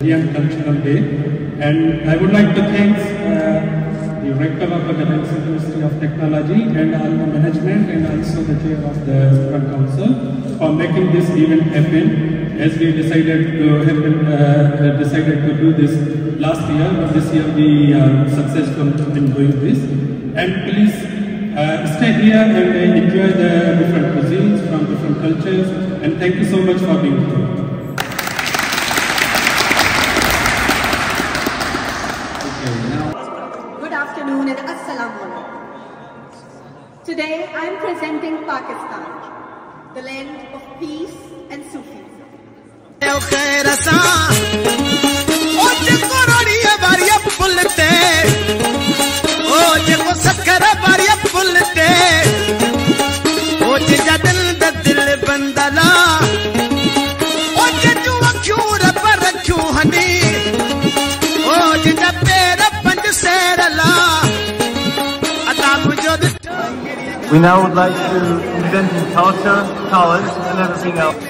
Indian Cultural Day, and I would like to thank the Rector of the Gdańsk University of Technology and all the management and also the Chair of the Student Council for making this event happen, as we decided to do this last year, but this year we are successful in doing this. And please stay here and enjoy the different cuisines from different cultures, and thank you so much for being here. Today I am presenting Pakistan, the land of peace and Sufis. We now would like to invent in culture, colors, and everything else.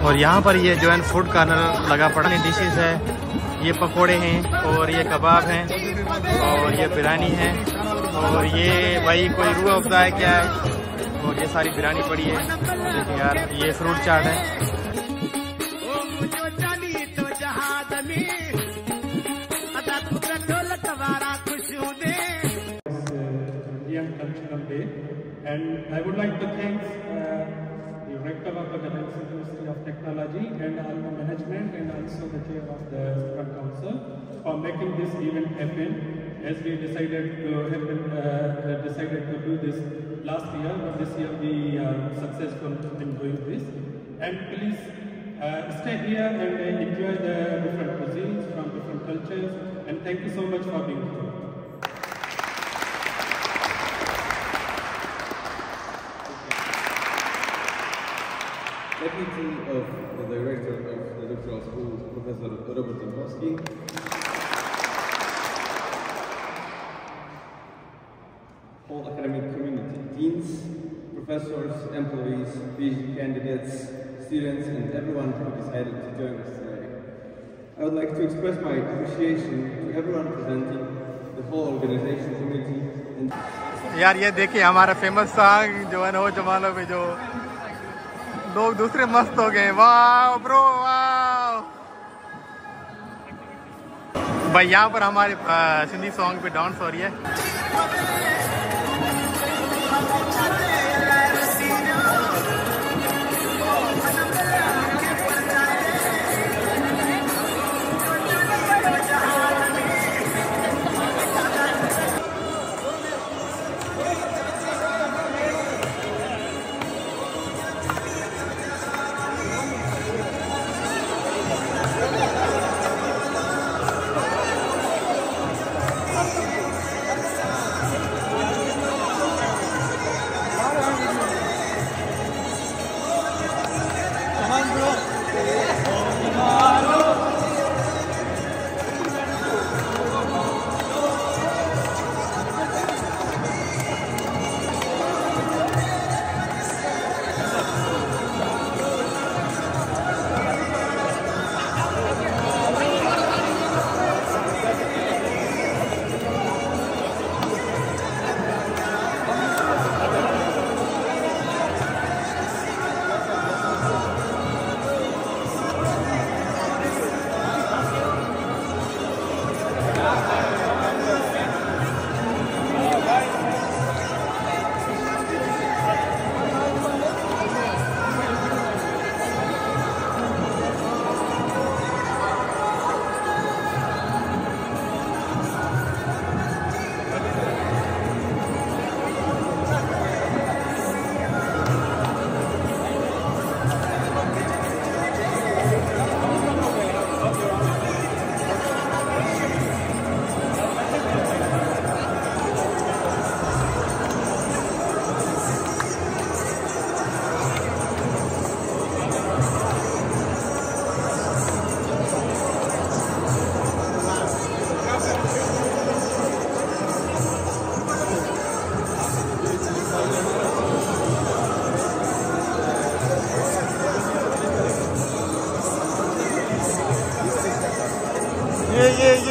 और यहाँ पर ये जो है food corner लगा पड़ा है, dishes है, ये पकोड़े हैं और ये कबाब हैं और ये बिरयानी है और ये भाई कोई रूह अफजा है क्या है, और ये सारी बिरयानी पड़ी है। देखिए यार, ये फ्रूट चाट है। And I would like to thank the Rector of the Gdańsk University of Technology and all the management and also the Chair of the Student Council for making this event happen, as we decided to do this last year, but this year we are successful in doing this. And please stay here and enjoy the different cuisines from different cultures, and thank you so much for being here. Deputy of the Director of the Doctoral School, Professor Robert Zimowski. Whole academic community, deans, professors, employees, PhD candidates, students, and everyone who decided to join us today. I would like to express my appreciation to everyone presenting, the whole organization committee, and... यार ये देखिए हमारा famous song जो है वो जमानों में जो लोग दूसरे मस्त हो गए। वाह ब्रो, वाह भाई। यहाँ पर हमारे सिंधी सॉन्ग पे डांस हो रही है। Ladies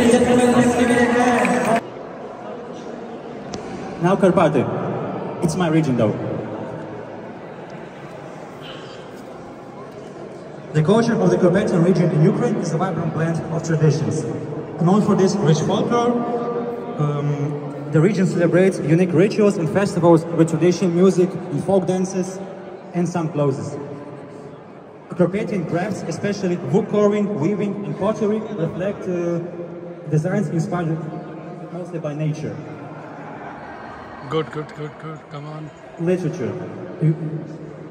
and gentlemen, let's give it a hand. Now Karpathy. It's my region though. The culture of the Carpathian region in Ukraine is a vibrant blend of traditions. Known for this rich folklore, the region celebrates unique rituals and festivals with traditional music and folk dances and some clothes. Carpathian crafts, especially wood carving, weaving and pottery, reflect designs inspired mostly by nature. Good, come on. Literature.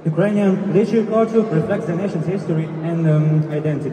Ukrainian literature culture reflects the nation's history and identity.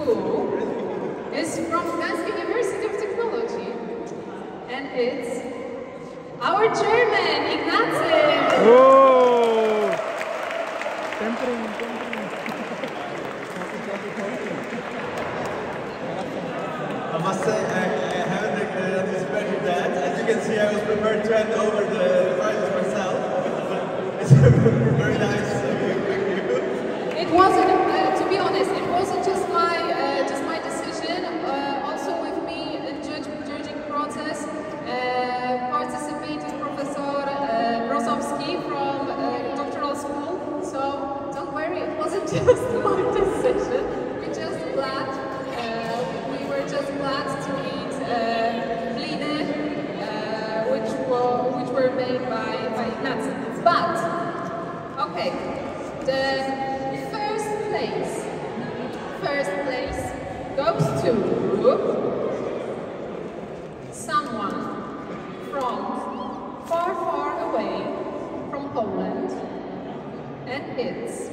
Who is from Gdańsk University of Technology, and it's our German Ignatius. Whoa! I must say, I haven't anticipated that. As you can see, I was prepared to hand over the prizes myself. It's very nice. It wasn't. To be honest, it wasn't just my decision. Also with me in judging process participated Professor Brzozowski from doctoral school. So don't worry, it wasn't just my decision. We're just glad. We were just glad to eat bliny, which were made by Ignacy. But okay, the first place goes to someone from far away from Poland, and it's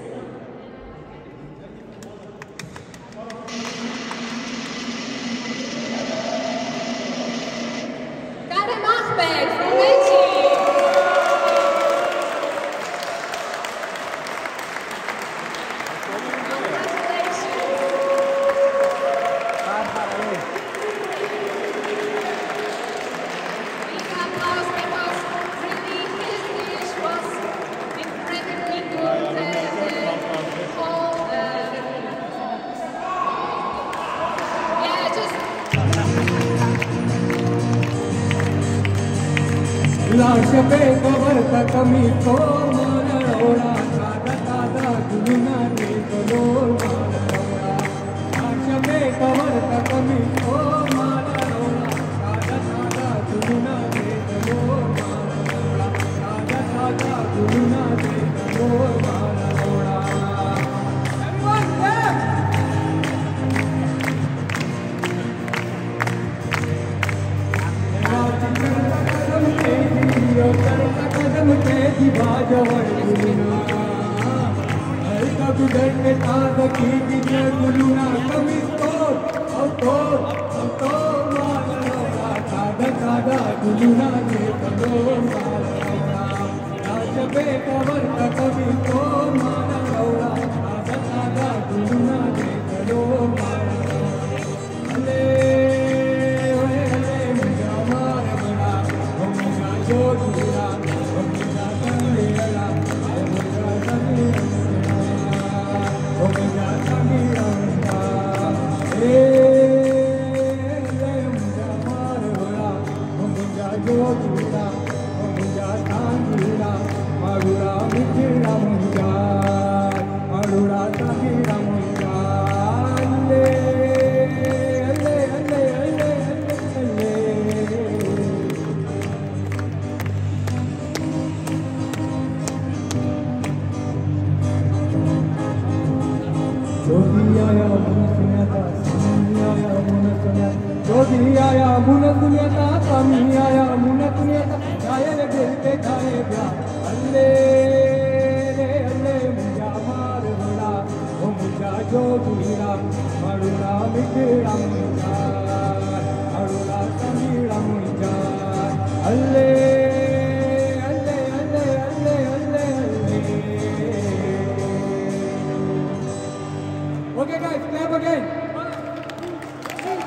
Okay guys, clap again. Next.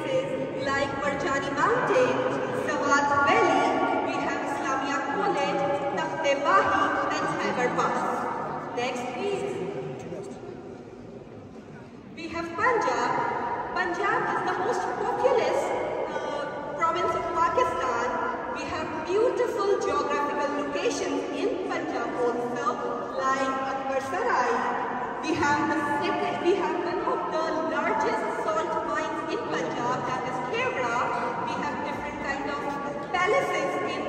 places like Marjani Mountain, Sawat Valley, we have Islamia College, Takhte Bahi and Khyber Pass. Next please. We have Punjab. Punjab is the most populous province of Pakistan. We have beautiful geographical locations in Punjab also, like Akbar Sarai. We have one of the largest salt mines in Punjab, that is Khewra. We have different kind of palaces in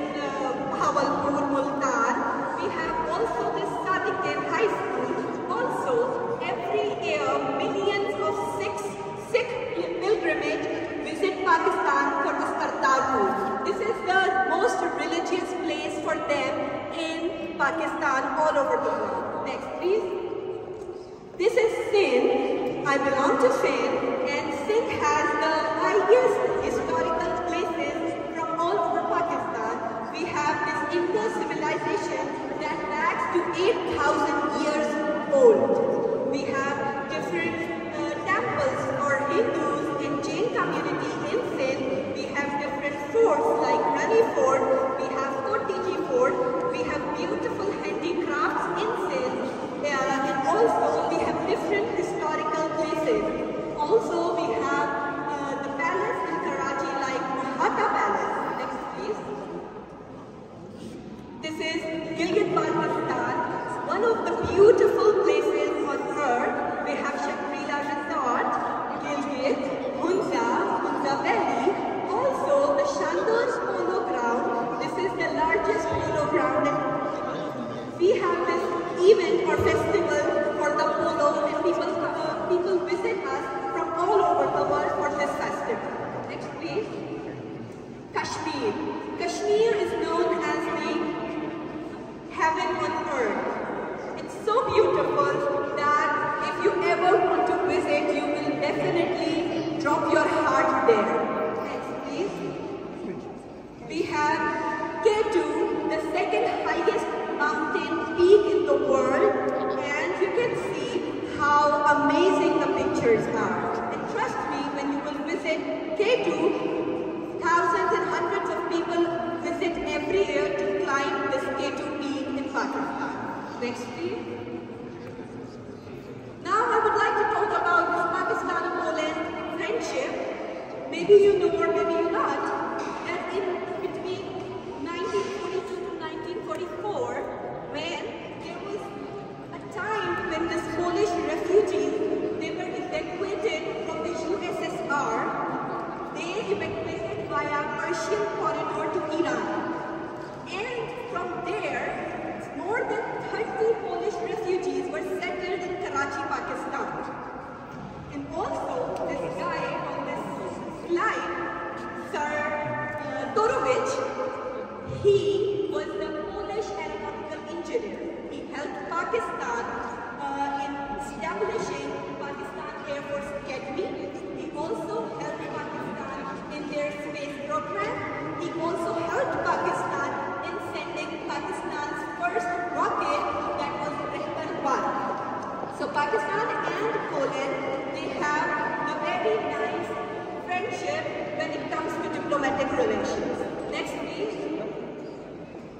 Bahawalpur, Multan. We have also this Sadiqdin High School. Also, every year millions of Sikh pilgrimage visit Pakistan for the Kartar Pooja. This is the most religious place for them in Pakistan, all over the world. Next please. This is Sindh. I belong to Sindh, and Sindh has the highest historical places from all over Pakistan. We have this Indus civilization that dates to 8,000 years old. We have different temples for Hindus and Jain community in Sindh. We have different forts like Rani Fort. We have Kotiji Fort. We have beautiful handicrafts in Sindh. And also we have different historical places. Also we have the palace in Karachi like Hatta Palace. Next please. This is Gilgit-Baltistan, one of the beautiful places on earth. We have Shakrila Resort, Gilgit, Hunza Valley. Also the Shandur Polo Ground. This is the largest polo ground. We have this event or festival for the polo, and people visit us from all over the world for this festival. Next please. Kashmir. Kashmir is known as the heaven on earth. It's so beautiful that if you ever want to visit, you will definitely drop your heart there. Next please. We have K2, the second highest mountain peak in the world, and you can see how amazing the pictures are. And trust me, when you will visit K2, thousands and hundreds of people visit every year to climb this K2 peak in Pakistan. Next please. Now I would like to talk about this Pakistan-Poland friendship. Maybe you know or maybe not, that in between 1942 to 1944, when there was a time when these Polish refugees, they were evacuated from the USSR. They evacuated via Persian corridor to Iran. And from there, more than 30 Polish refugees were settled in Karachi, Pakistan. And also, this guy on this slide, Sir Torowicz, he was the Polish He helped Pakistan in establishing Pakistan Air Force Academy. He also helped Pakistan in their space program. He also helped Pakistan in sending Pakistan's first rocket, that was Rehbar-1. So Pakistan and Poland, they have a very nice friendship when it comes to diplomatic relations. Next please.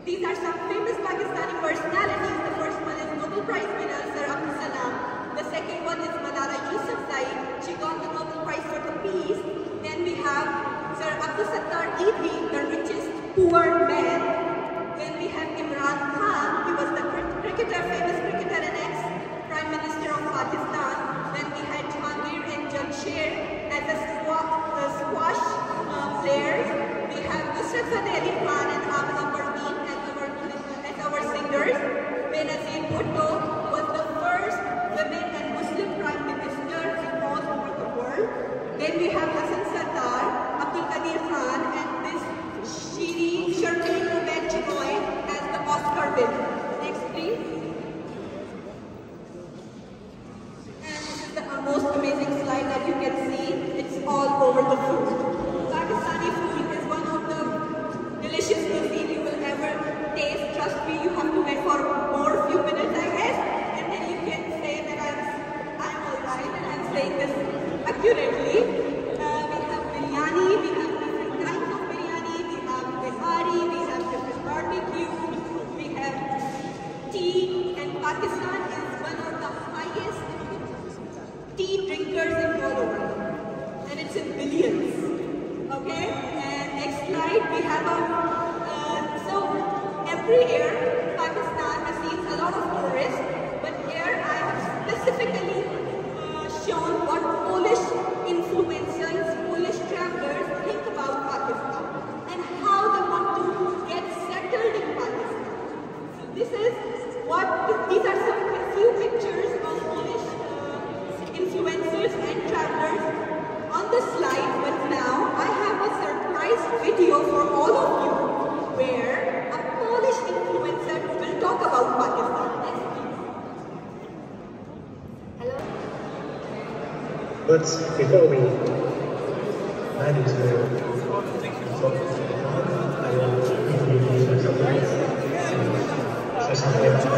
These are some famous Pakistani personalities. The first one is Nobel Prize winner Sir Abdus Salam. The second one is Malala Yousafzai. She got the Nobel Prize for the Peace. Then we have Sir Abdul Sattar Edhi, the richest poor man. Then we have Imran Khan. He was the cricketer, famous cricketer and ex-Prime Minister of Pakistan. Then we had Jahangir and Jamshed as the squash players. We have Nusrat Fateh Ali Khan and Abdullah Parveen as our singers. Benazir Bhutto was the first women and Muslim prime minister in all over the world. Then we have Hasan Sattar, Abdul Qadir Khan, and this Shireen Mehmet Chinoy as the Oscar winner. Next please. And this is the most amazing slide that you can see. It's all over the floor. we have a so every year Pakistan receives a lot of tourists, but here I have specifically shown what Polish influencers, Polish travelers think about Pakistan and how they want to get settled in Pakistan. So this is what these are some few pictures of Polish influencers and travelers on the slide, but now I have a surprise video for all of you where a Polish influencer will talk about Pakistan. Next, please. Hello. But before we land into I want to give you a surprise. So something I can't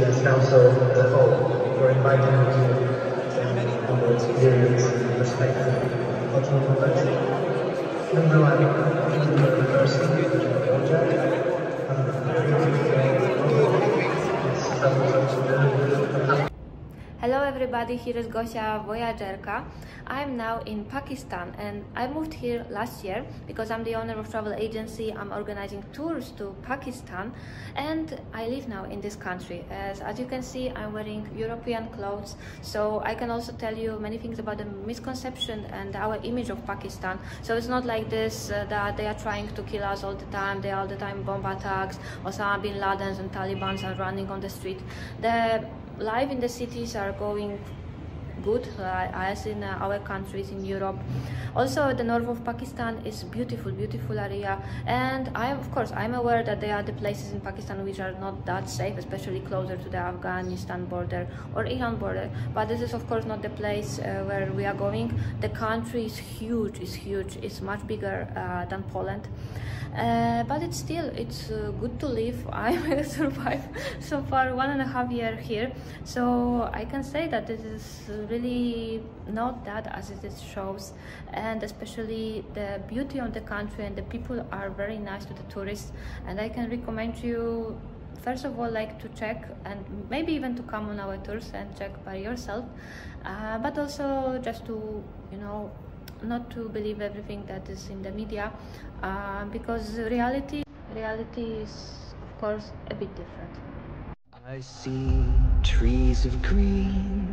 as council as a whole, we're inviting you to more experience and perspective of cultural diversity. Even though I'm in the university of Georgia, Hello everybody, here is Gosia Voyagerka. I'm now in Pakistan and I moved here last year because I'm the owner of travel agency. I'm organizing tours to Pakistan and I live now in this country. As you can see, I'm wearing European clothes, so I can also tell you many things about the misconception and our image of Pakistan. So it's not like this that they are trying to kill us all the time, they are all the time bomb attacks, Osama bin Laden's and Taliban's are running on the street. The life in the cities are going good as in our countries in Europe. Also the north of Pakistan is beautiful area, and I'm aware that there are the places in Pakistan which are not that safe, especially closer to the Afghanistan border or Iran border, but this is of course not the place where we are going. The country is huge, it's much bigger than Poland. But it's good to live. I survived so far 1.5 years here, so I can say that this is really not that as it shows, and especially the beauty of the country and the people are very nice to the tourists. And I can recommend you first of all to check and maybe even to come on our tours and check by yourself, but also just to not to believe everything that is in the media, because reality is of course a bit different. I see trees of green